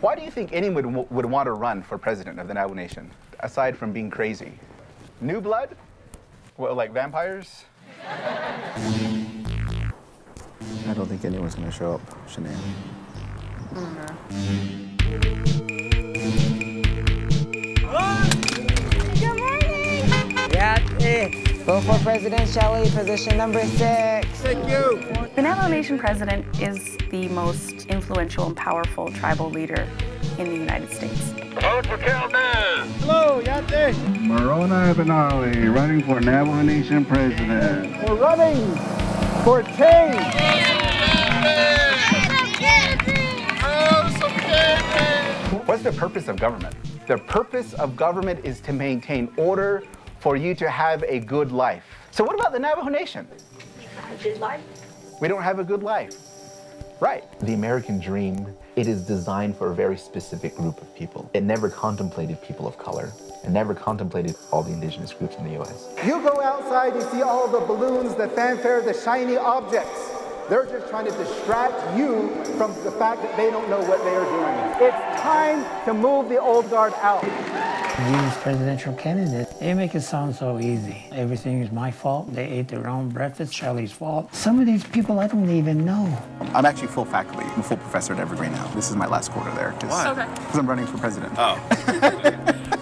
Why do you think anyone would want to run for president of the Navajo Nation, aside from being crazy? New blood? Well, like vampires? I don't think anyone's going to show up, Shanae. Good morning! Vote for President Shelley, position number 6. Thank you! The Navajo Nation president is the most influential and powerful tribal leader in the United States. Vote for Calvin! Hello, Yate! Moroni Benally, running for Navajo Nation president. We're running for change! What's the purpose of government? The purpose of government is to maintain order for you to have a good life. So what about the Navajo Nation? We have a good life. We don't have a good life. Right. The American dream, it is designed for a very specific group of people. It never contemplated people of color. It never contemplated all the indigenous groups in the U.S. You go outside, you see all the balloons, the fanfare, the shiny objects. They're just trying to distract you from the fact that they don't know what they are doing. It's time to move the old guard out. These presidential candidates, they make it sound so easy. Everything is my fault. They ate their own breakfast. Shelley's fault. Some of these people I don't even know. I'm actually full faculty. I'm a full professor at Evergreen now. This is my last quarter there. Why? Because I'm running for president. Oh.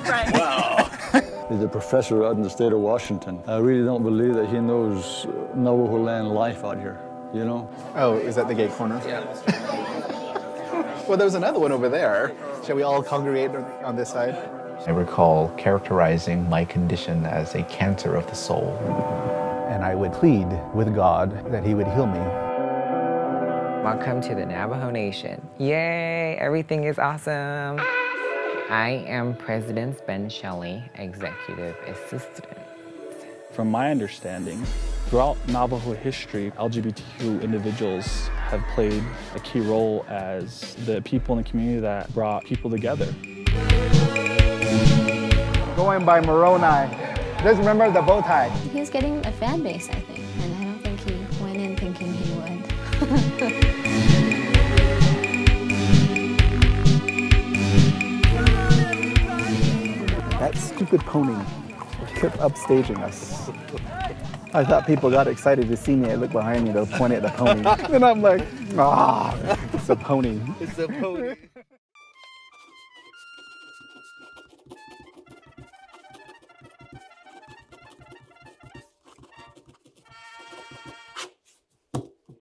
Right. Wow. He's a professor out in the state of Washington. I really don't believe that he knows Navajo land life out here. You know? Oh, is that the gay corner? Yeah. Well, there's another one over there. Shall we all congregate on this side? I recall characterizing my condition as a cancer of the soul. And I would plead with God that he would heal me. Welcome to the Navajo Nation. Yay, everything is awesome. I am President Ben Shelley, Executive Assistant. From my understanding, throughout Navajo history, LGBTQ individuals have played a key role as the people in the community that brought people together. Going by Moroni, just remember the bow tie. He's getting a fan base, I think, and I don't think he went in thinking he would. That stupid pony kept upstaging us. I thought people got excited to see me. I looked behind me, they'll point at the pony. And I'm like, ah, it's a pony. It's a pony.